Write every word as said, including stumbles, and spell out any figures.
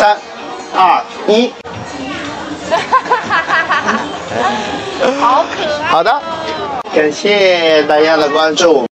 三二一。好可爱。好的，感谢大家的关注。